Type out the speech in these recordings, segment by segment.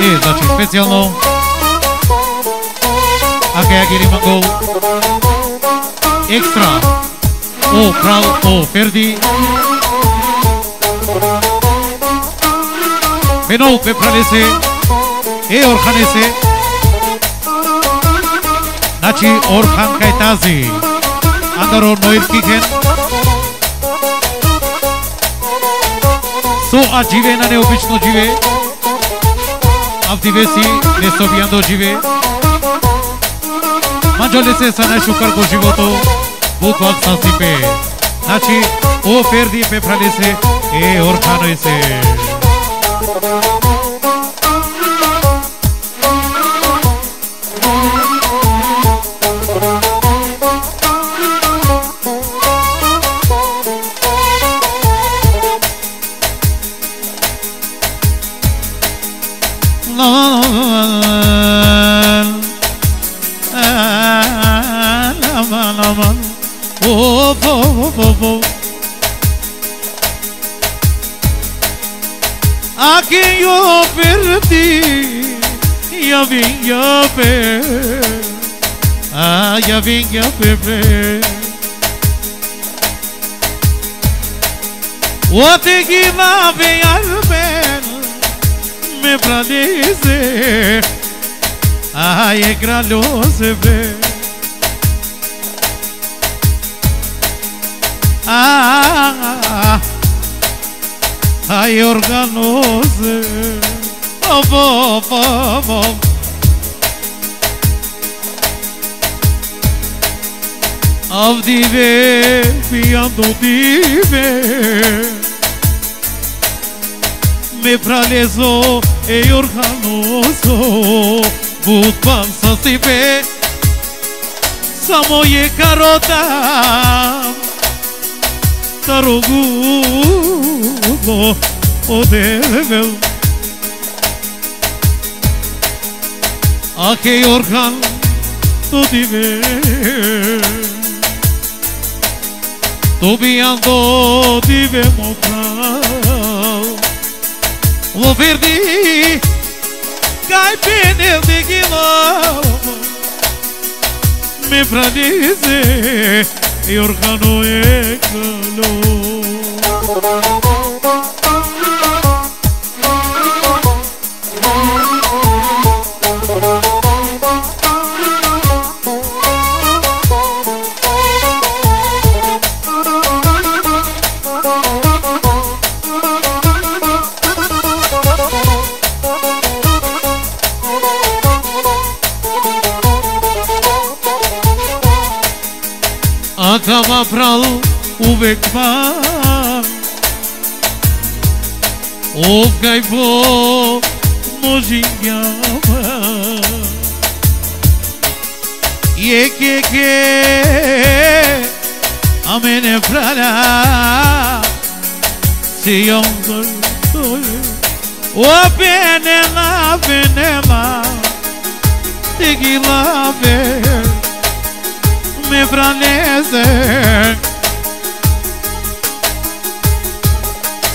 I znači specijalno Akajagiri Mangov Ekstra O Kral O Ferdi Menou pe Pranese E Orhanese Znači Orhan Kajtazi Andaro Noirski gen So a žive na neobično žive Avdi vesi nesobijando žive Manđolese sa našu kargo životo Bukvak sa sipe Znači o Ferdi pe Pranese E Orhanese Aqui eu perdi, eu vim a ver, eu vim a beber. O te que vai vir a ver, me pra dizer, ai é grandioso ver. Ai organose, avdive piando dive, me pralezo e organoso, budvan sa sive, samo je karota, tarugu. O devil Akej organ do dive Dobijando dive mopral O verdi Kaj penel de gila Me pradize I organo e galo Acaba pral uvek van Ovgaj bo možinjava Jekeke A mene prala Sijom dolje O bene lave nema Tegi lave Me franeze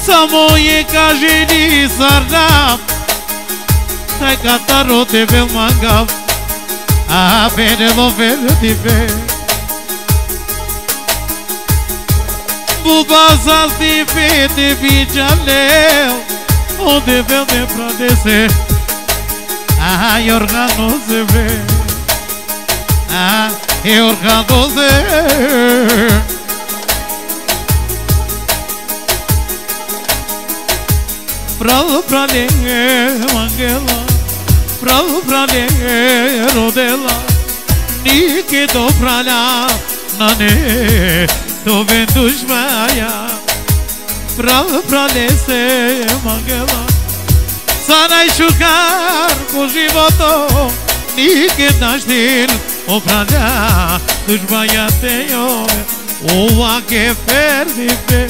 Samo je kaženi sardam Taj kataro tebe mangam A bene lo verdi be Buba zazdi be tebi jaleo O tebe me franeze A jorgano se be A E orhanose Pravo prale Angela Pravo prale Rodela Nike do prala Nane Do vendushmaya Pravo prale se Angela Sanaj šukar Po životo Nike naštin O prada, dușmania te iove O ache ferdi pe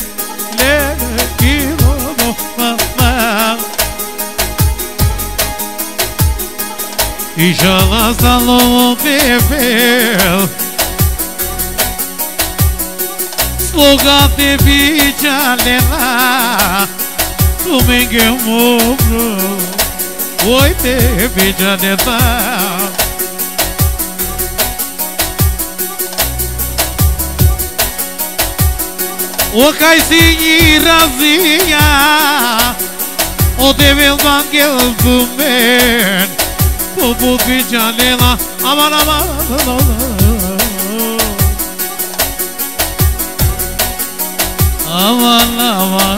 lene Chilo, mama Ișa la salon pe fel Boga de bija lela, tu me gemobro. Oi de bija lela. O caizinha razinha, o de meu angel bumen, bobo bija lela, amar amar amar. Avala, avala.